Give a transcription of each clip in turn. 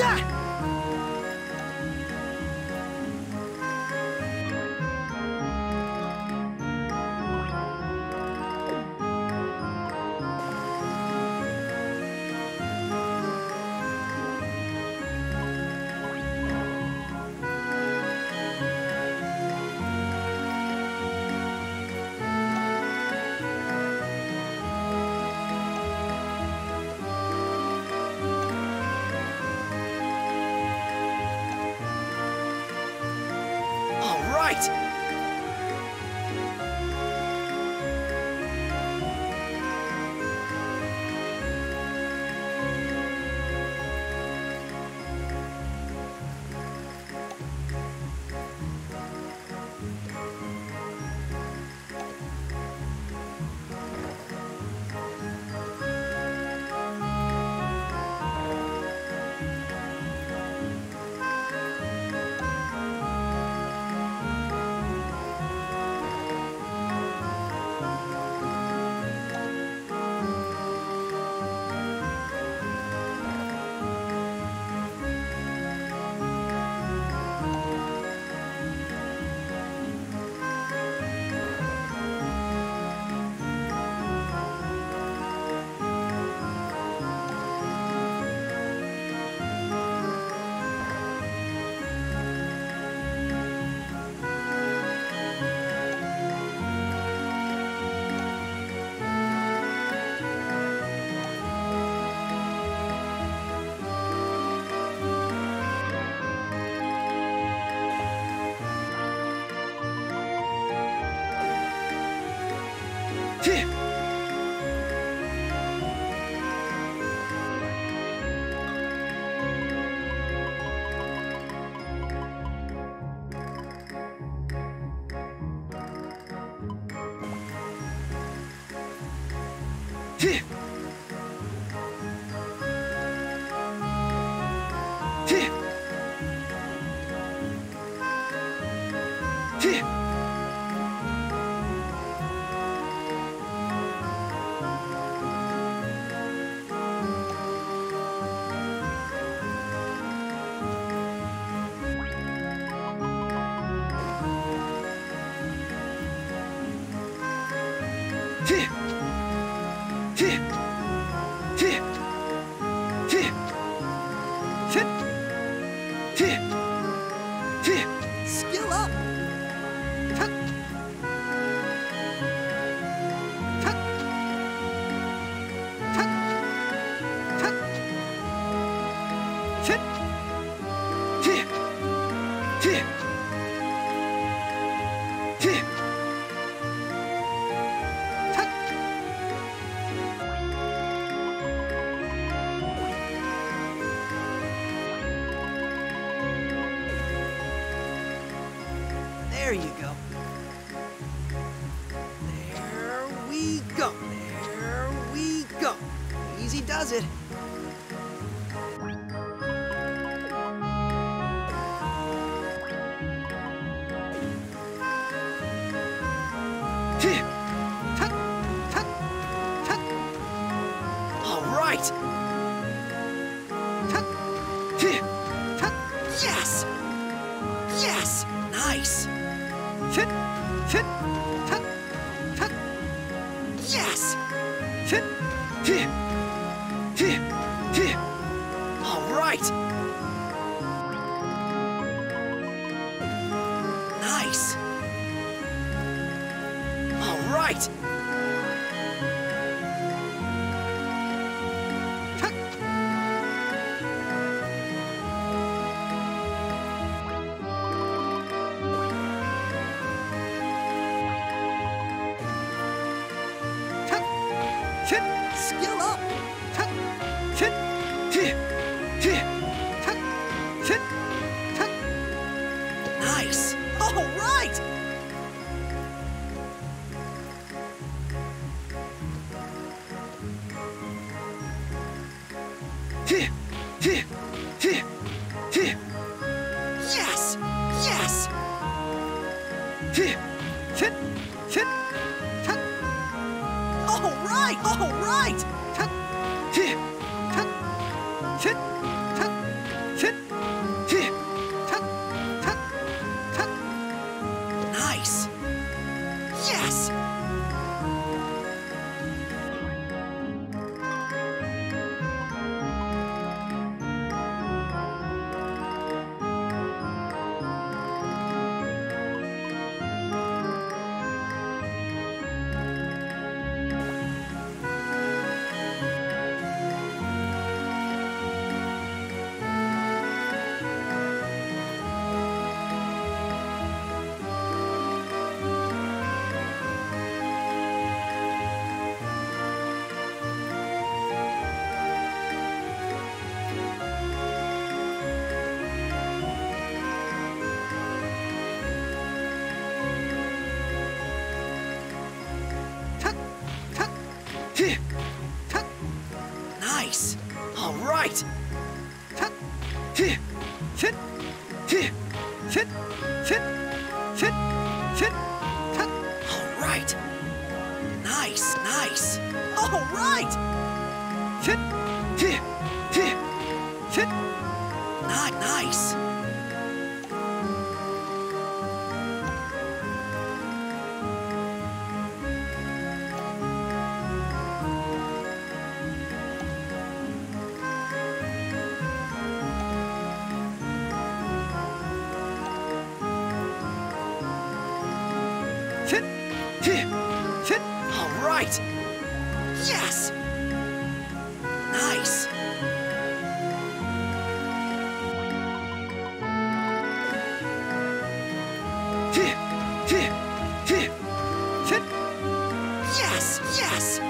All right. Nice. All right. All right. Nice, nice. All right. Not nice. Yes! Nice! Yes! Yes!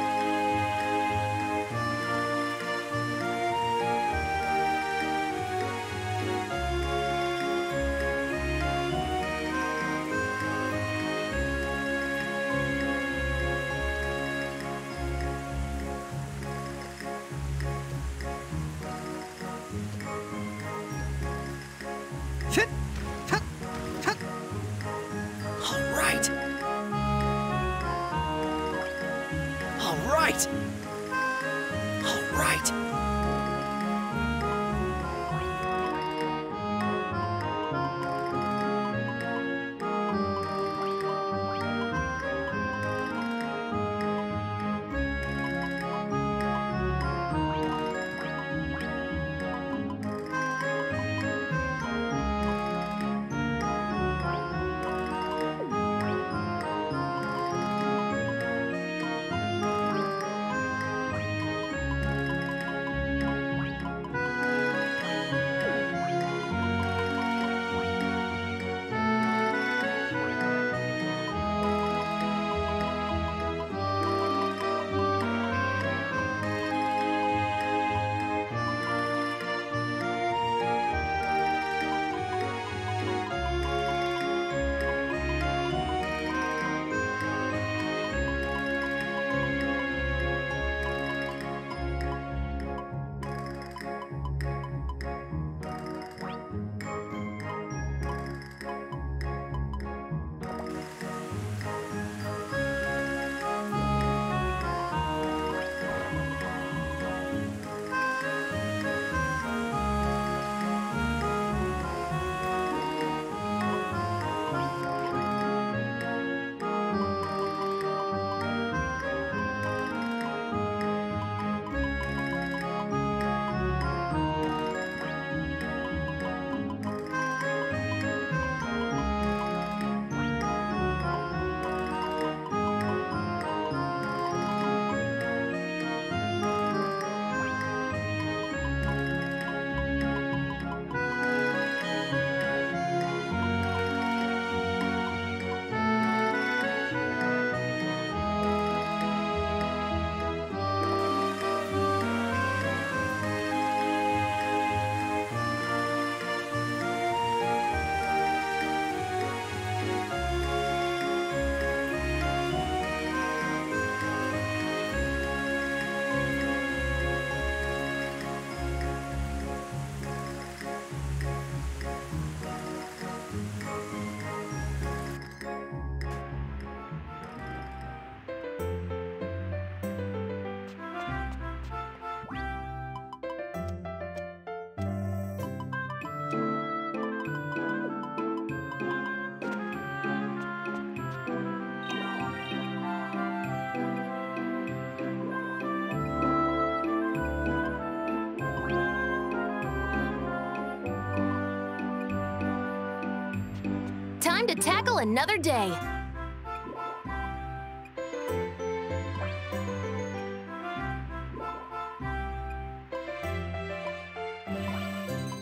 Time to tackle another day.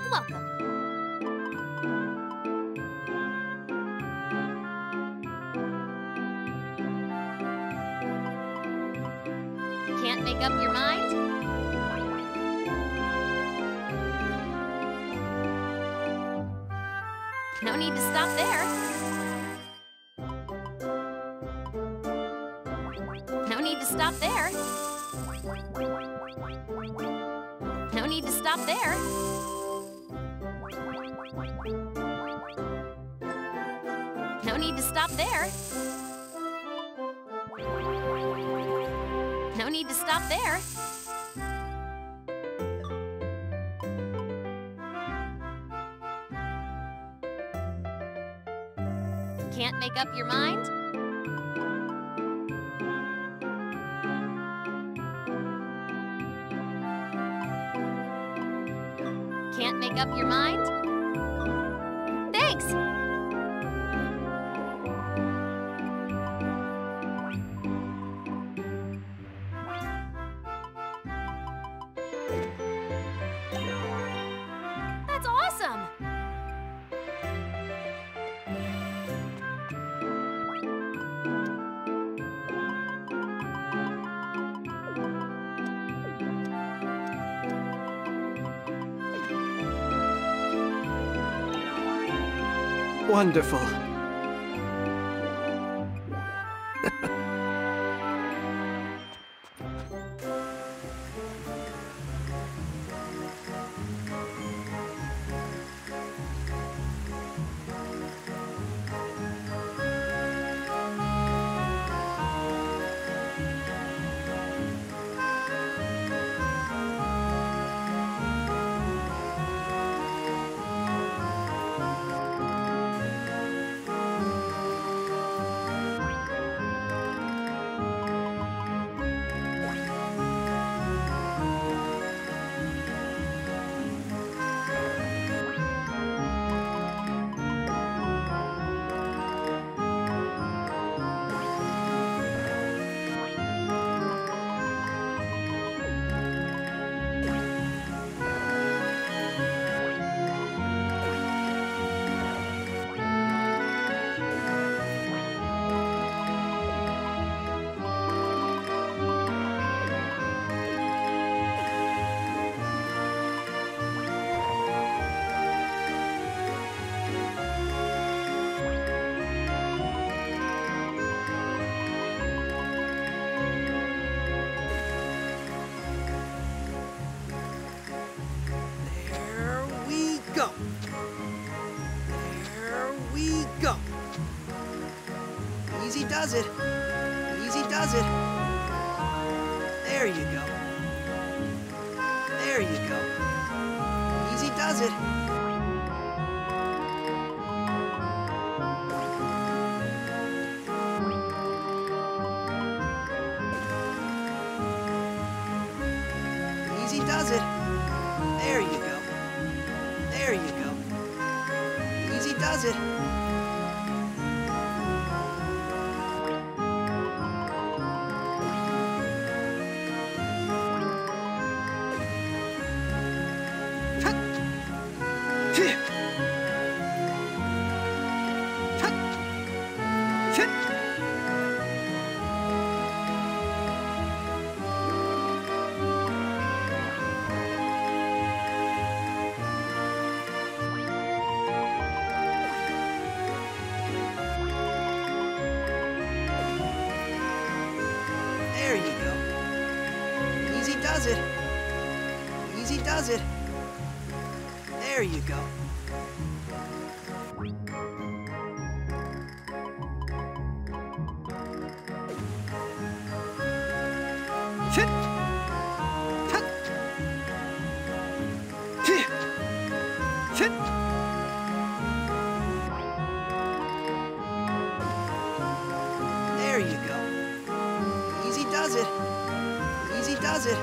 Welcome. Can't make up your mind? No need to stop there. No need to stop there. stop there. No need to stop there. No need to stop there. Can't make up your mind? Can't make up your mind? Thanks! That's awesome! Wonderful. Easy does it. There you go. There you go. Easy does it. Easy does it. There you go. There you go. Easy does it. Easy does it. There you go. There you go. Easy does it. Easy does it.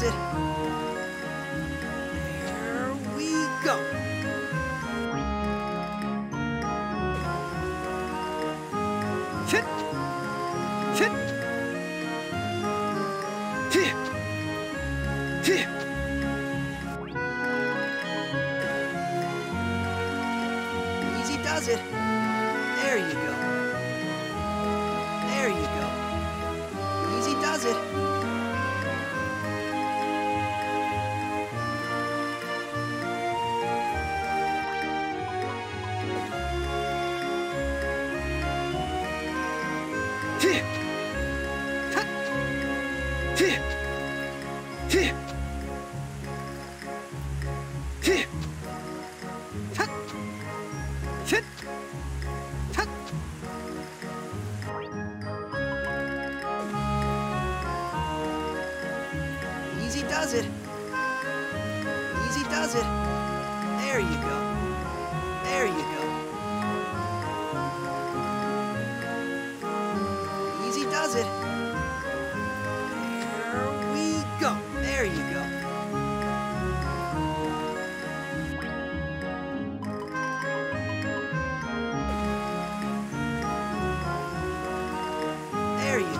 does it. Here we go. Hit. Hit. Hit. Hit. Easy does it. There you go. There you go. Easy does it. Easy does it. Easy does it. There you go. There you go. Easy does it. There we go. There you go. There you go.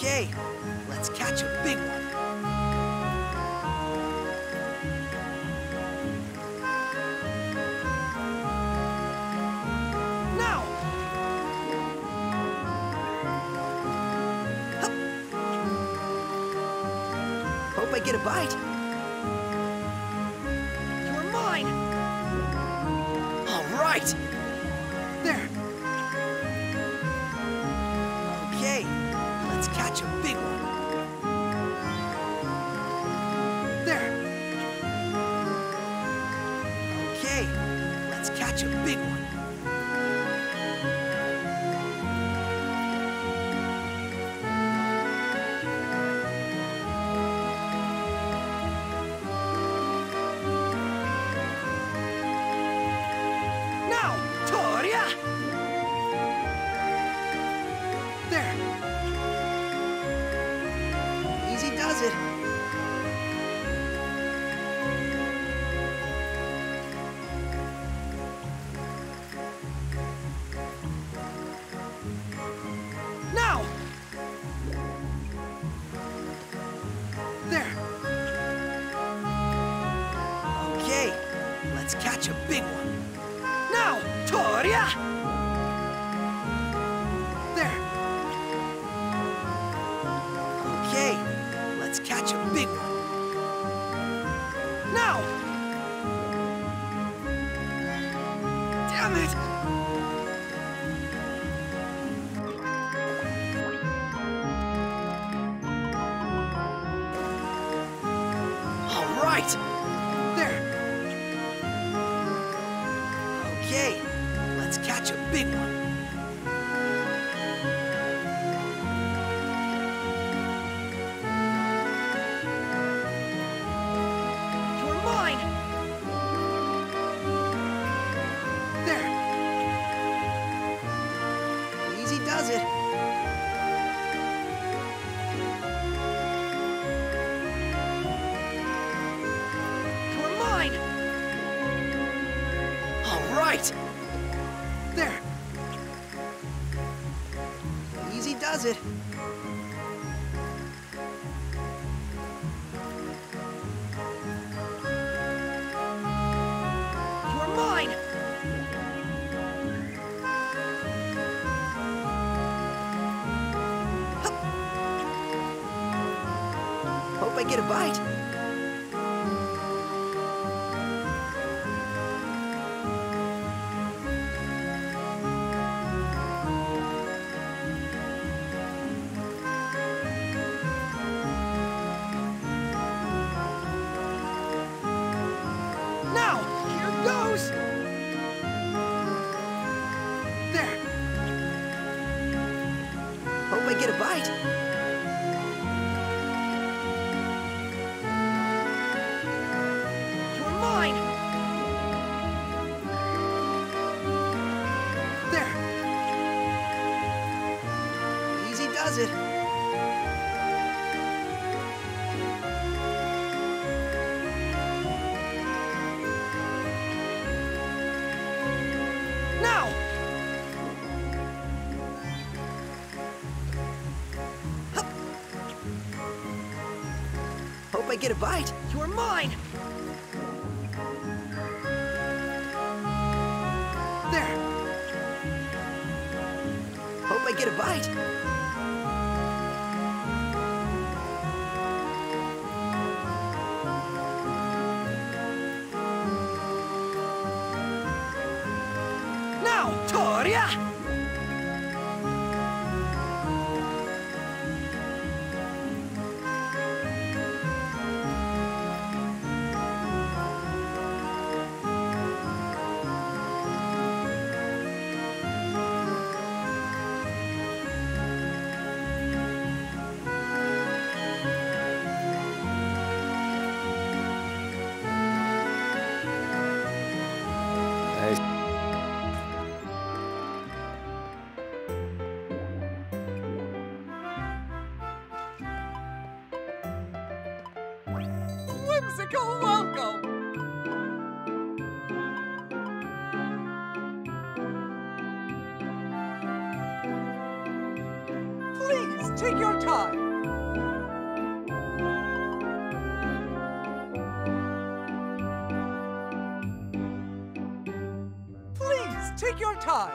Okay, let's catch a big one. Now! Hup. Hope I get a bite. You're mine! All right! There! Let's catch a big one. There. Okay, let's catch a big one. Now, Toria! There. Easy does it. Now! There. Okay, let's catch a big one. Now, Toria! There. Okay. Let's catch a big one. Now! Damn it! All right! There! Okay, let's catch a big one. There. Easy does it. You're mine. Hup. Hope I get a bite. I get a bite. You're mine! There! Easy does it. I get a bite. You are mine. There. Hope I get a bite. Now, Toria. Whimsical welcome! Please take your time. Please take your time.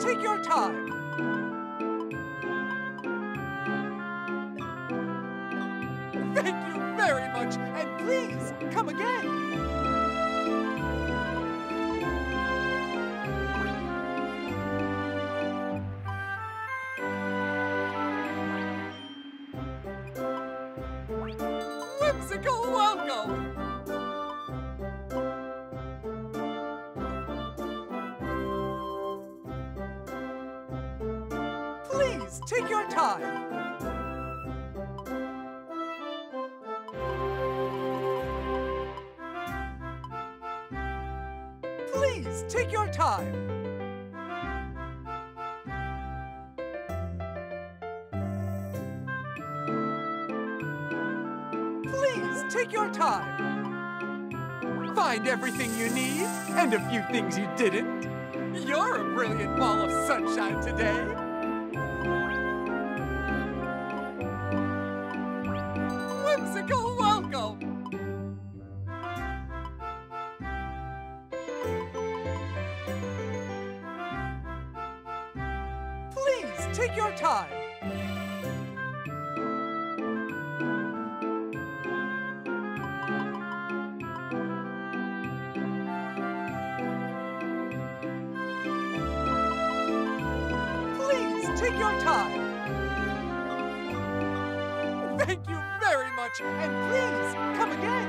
Take your time. Thank you very much, and please come again. Whimsical welcome. Take your time. Please take your time. Please take your time. Find everything you need and a few things you didn't. You're a brilliant ball of sunshine today. Whimsical welcome! Please take your time. Please take your time. Thank you very much, and please come again.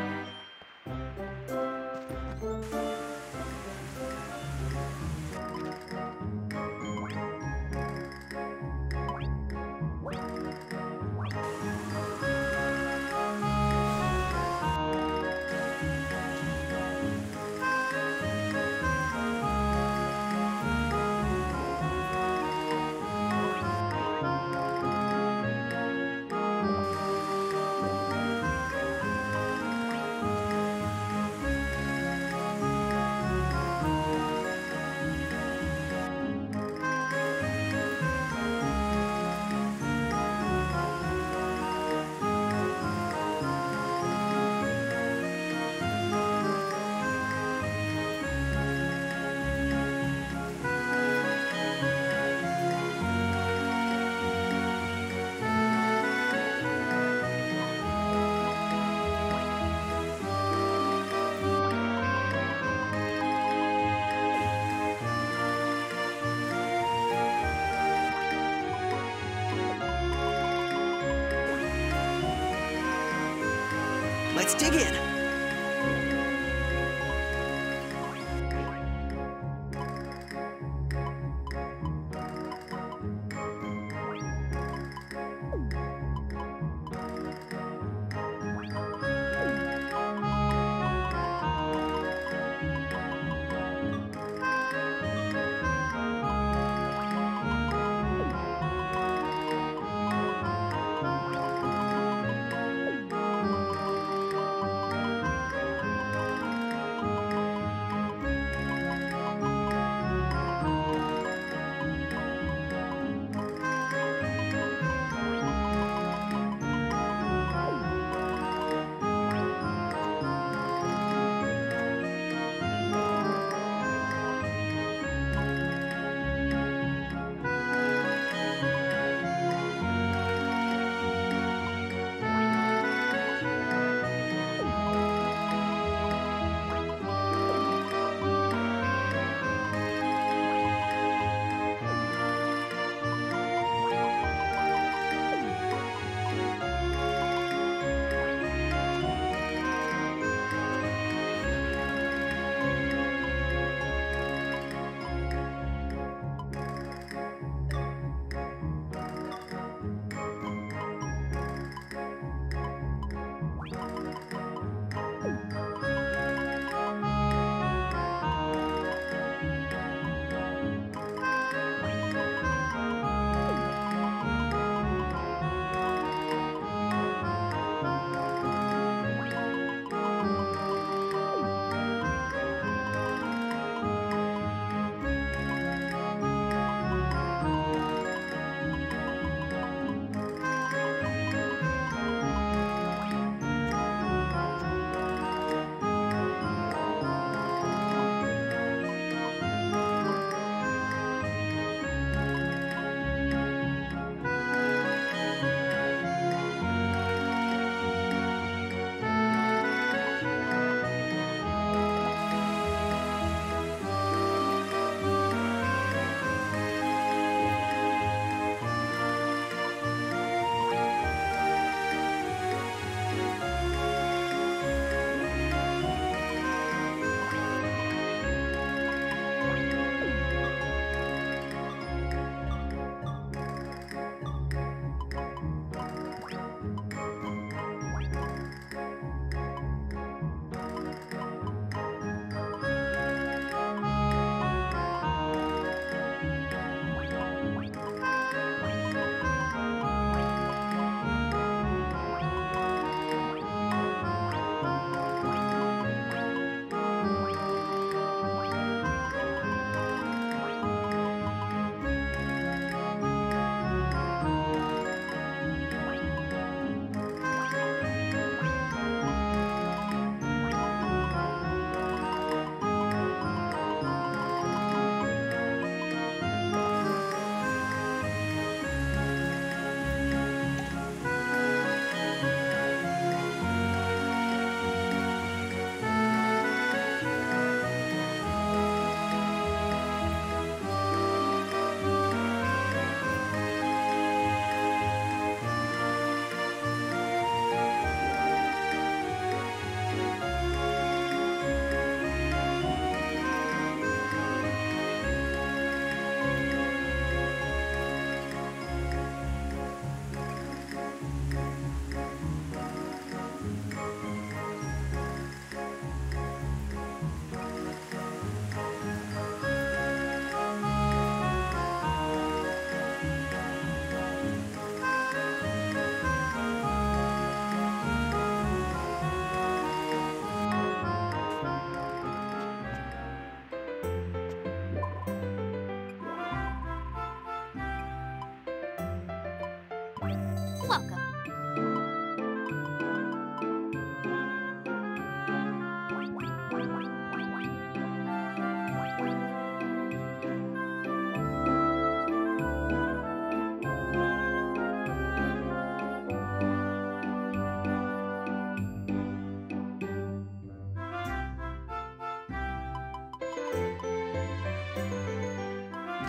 Let's dig in.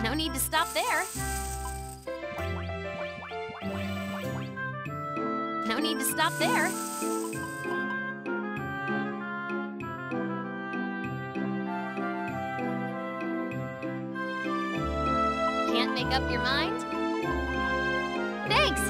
No need to stop there. No need to stop there. Can't make up your mind? Thanks!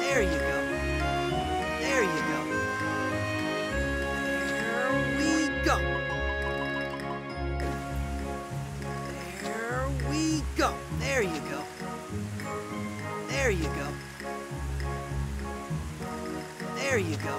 There you go. There you go. There you go. There you go.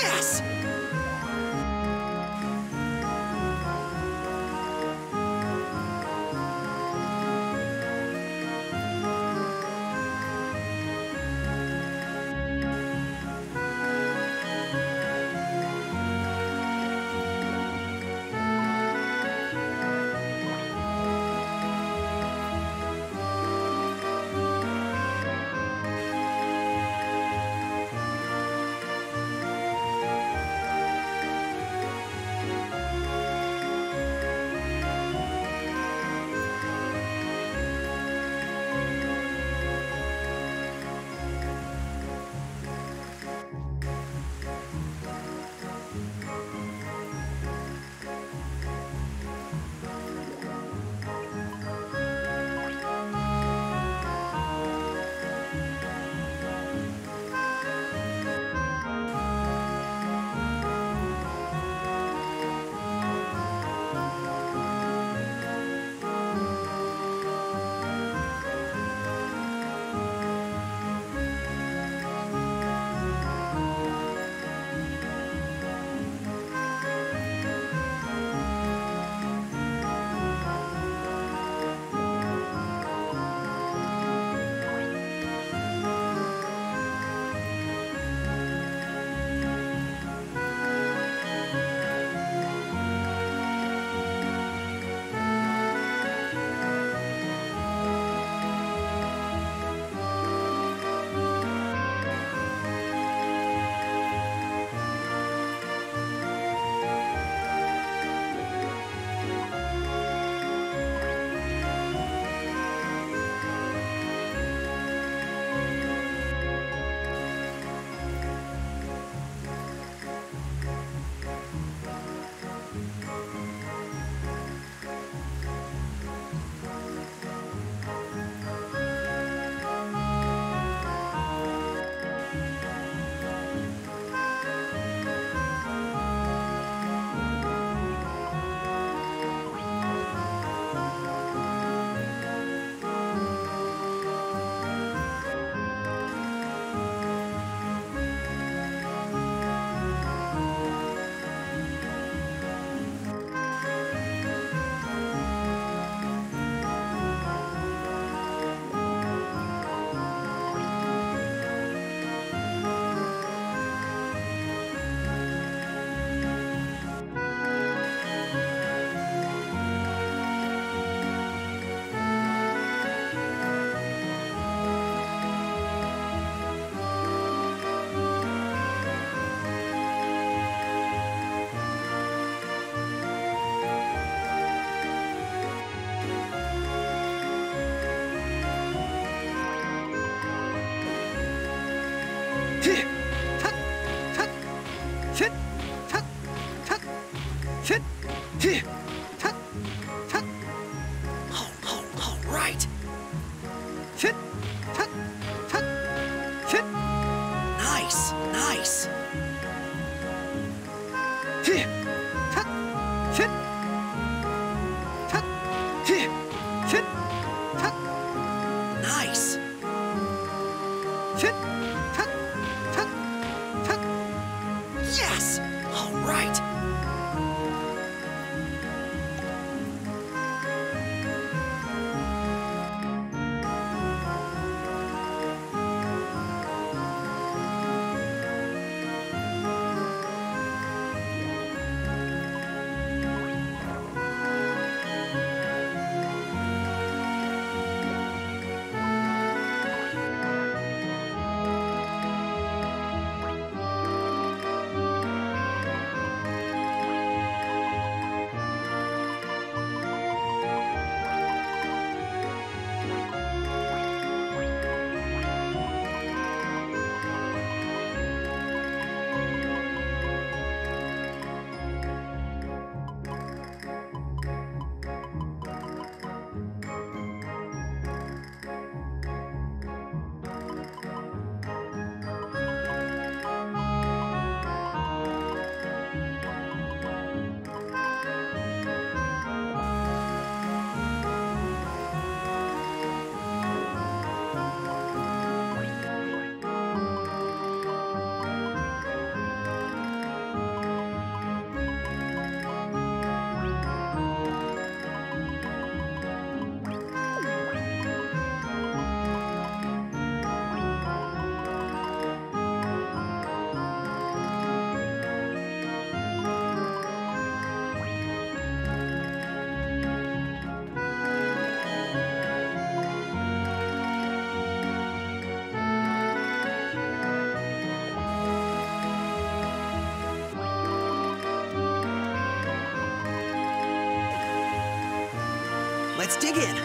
Yes! Let's dig in.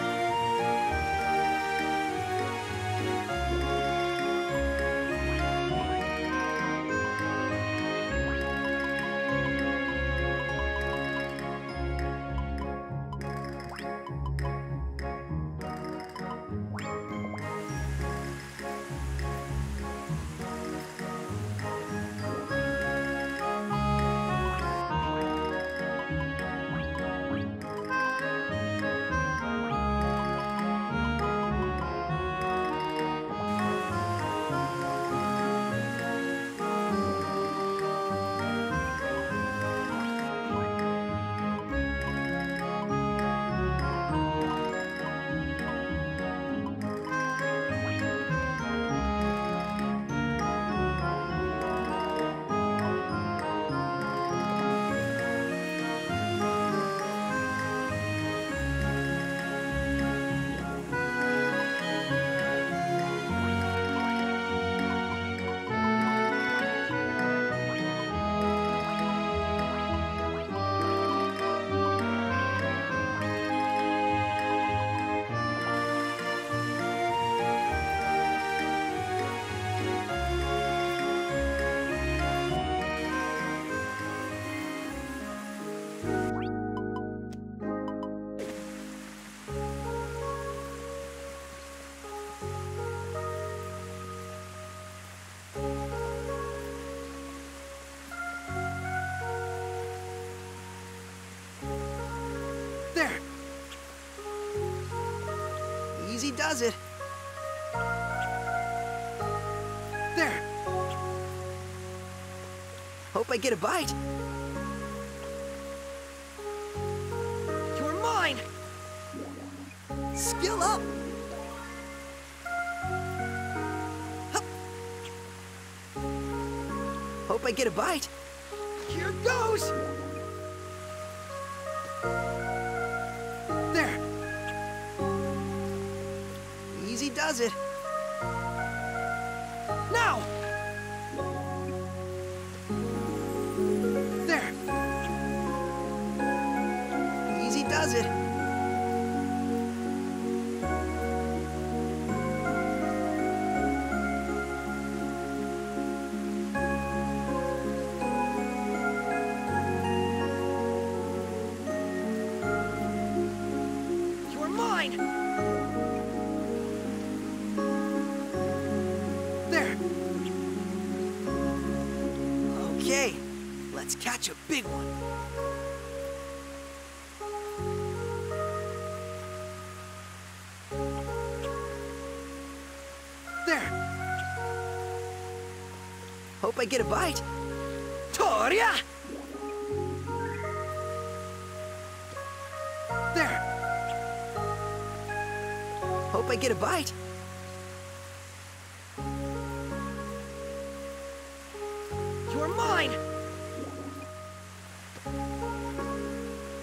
He does it. There. Hope I get a bite. You're mine. Skill up. Hup. Hope I get a bite. Here goes. Does it. Now! There! Easy does it. You're mine! Let's catch a big one. There. Hope I get a bite. Toria! There. Hope I get a bite. You're mine!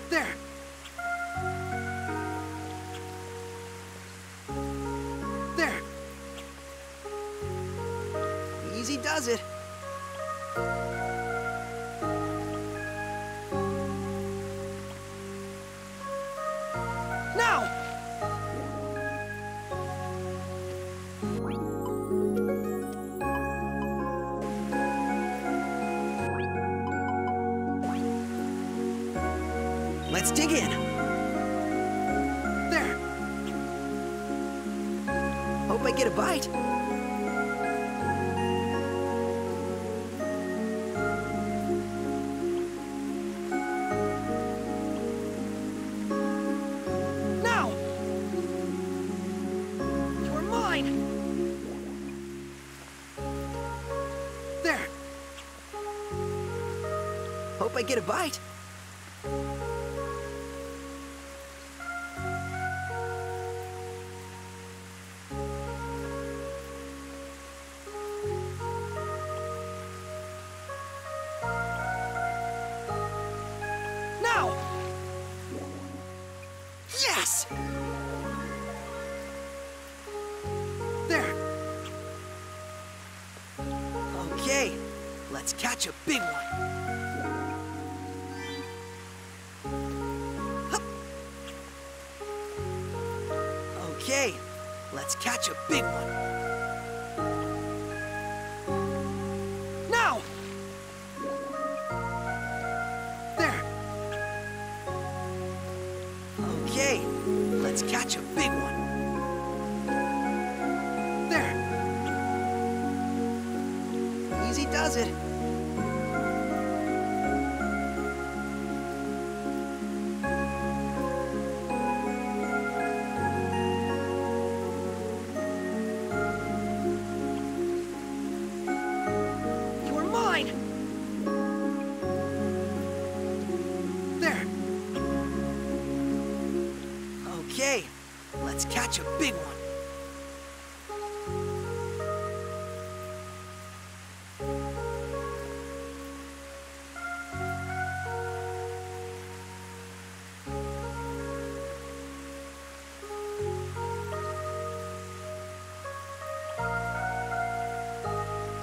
There! There! Easy does it. Now! Let's dig in. There. Hope I get a bite. Now. You're mine. There. Hope I get a bite. Yes! There! Okay, let's catch a big one. Hup. Okay, let's catch a big one. Now! There. Okay, let's catch a big one. There. Easy does it. Okay, let's catch a big one.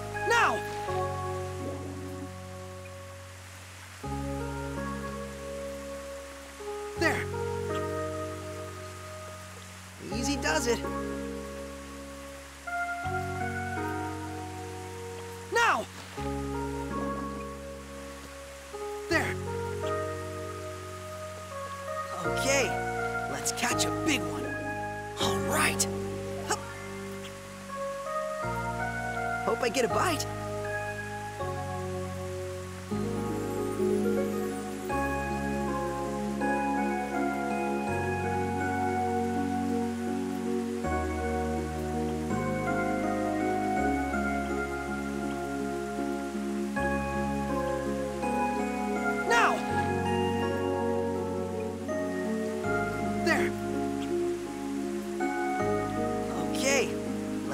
Now! There. Easy does it. Now! There. Okay, let's catch a big one. All right. Hup. Hope I get a bite.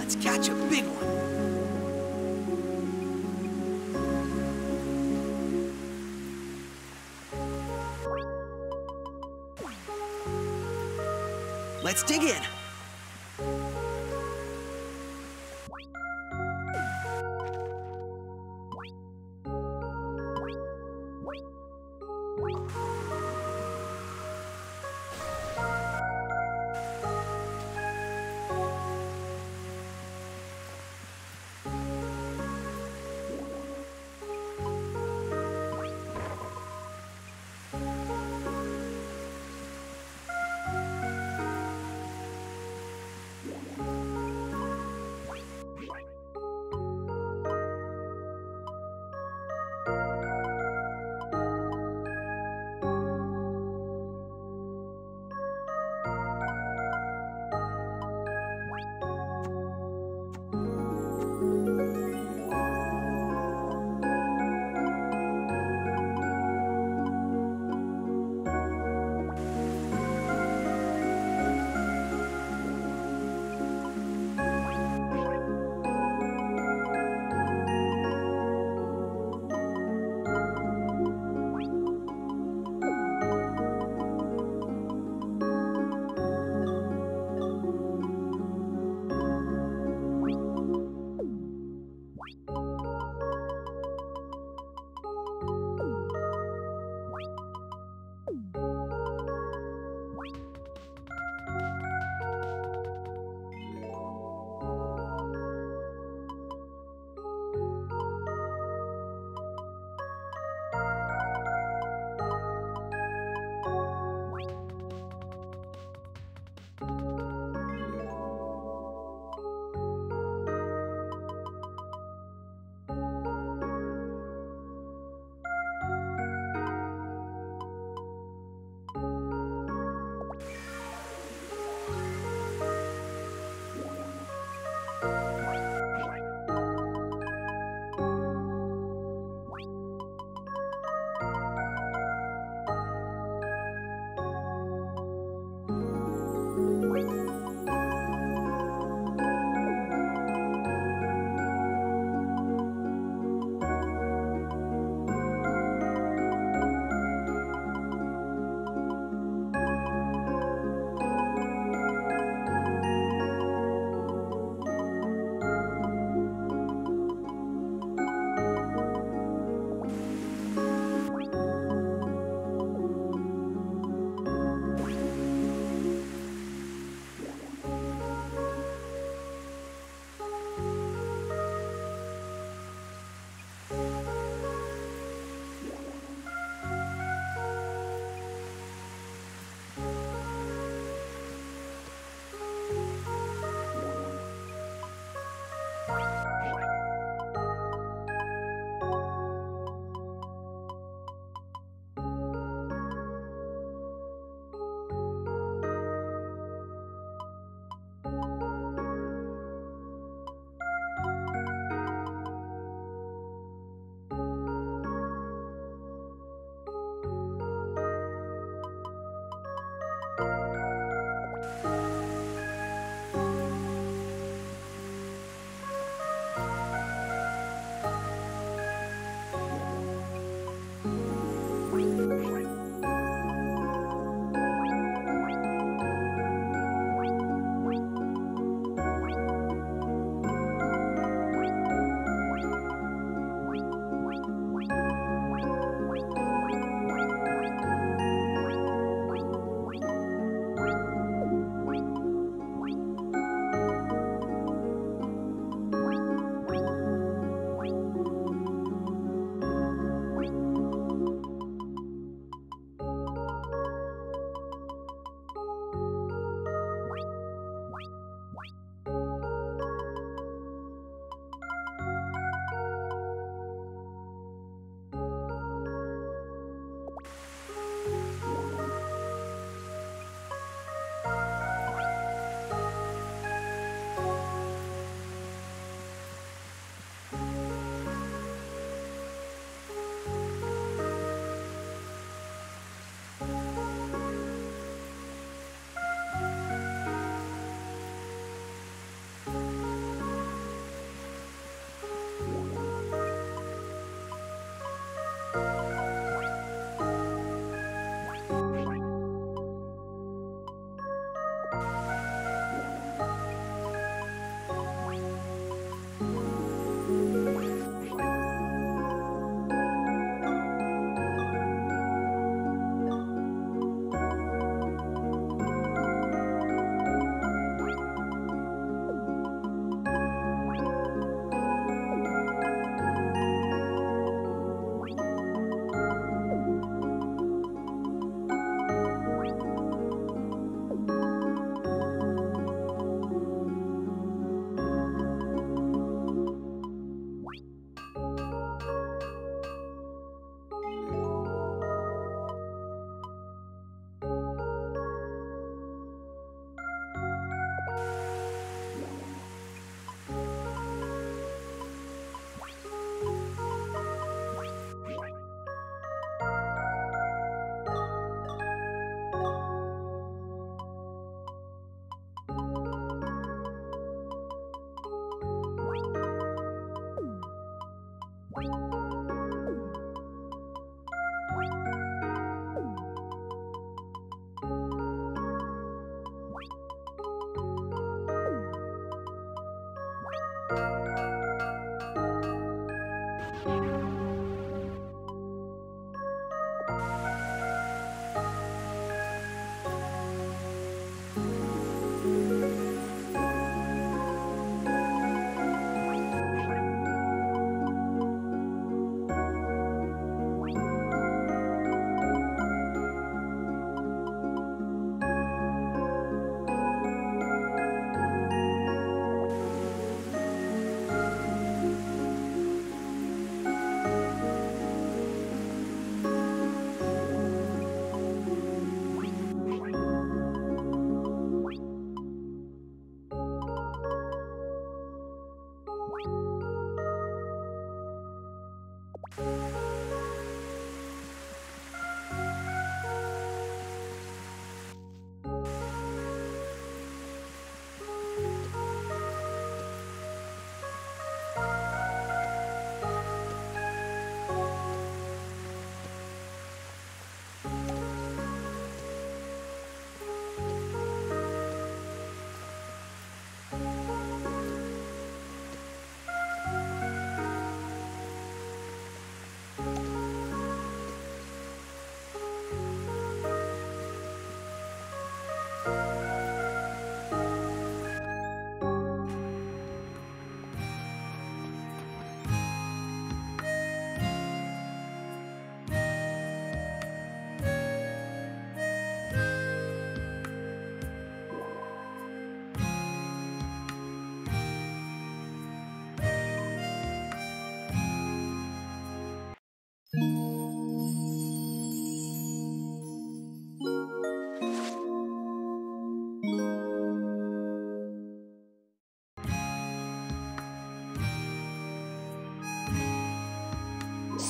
Let's catch a big one. Let's dig in.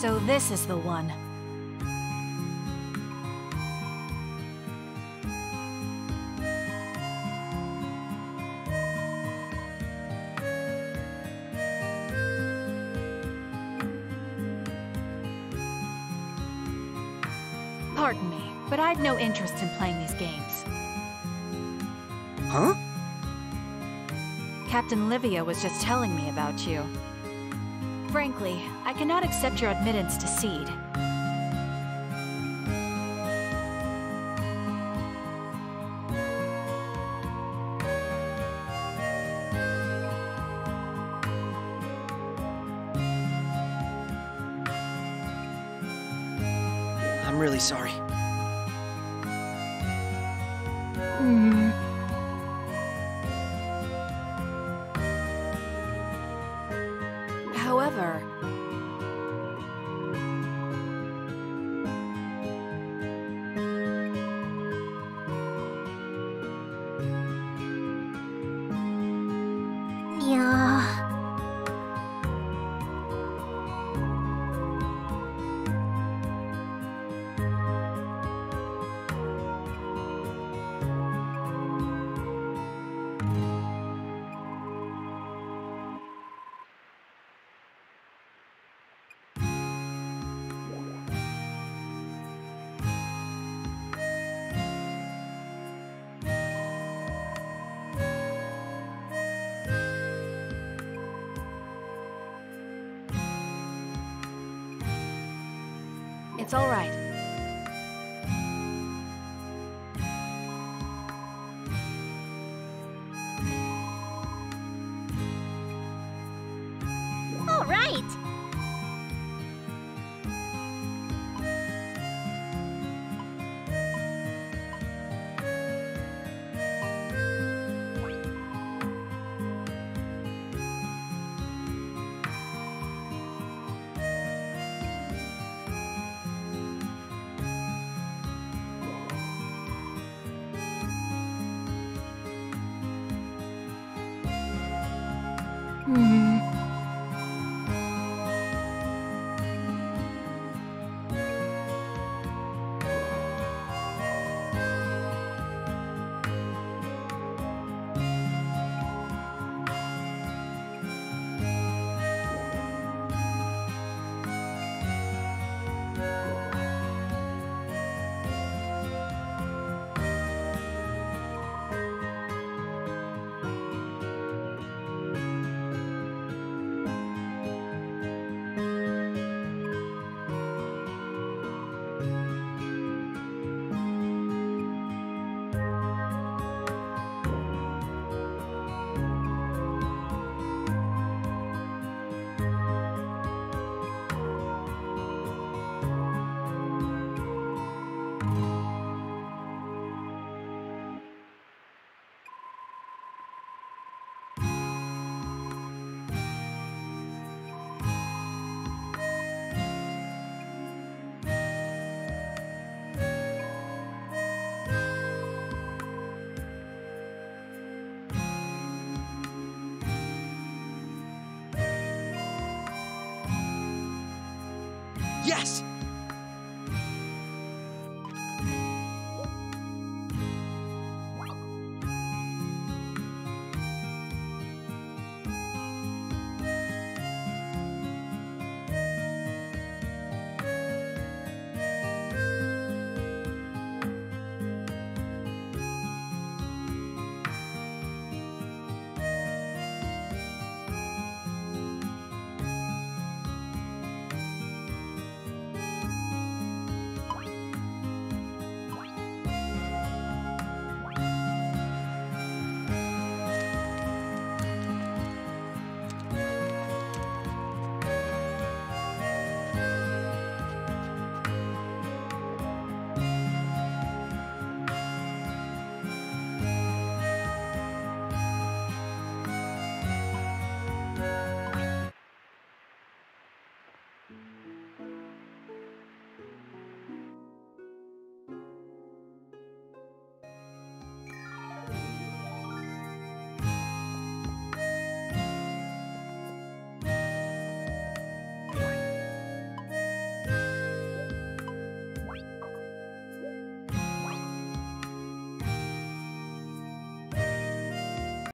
So this is the one. Pardon me, but I've no interest in playing these games. Huh? Captain Livia was just telling me about you. Frankly, I cannot accept your admittance to Seed. I'm really sorry. However, it's all right. All right.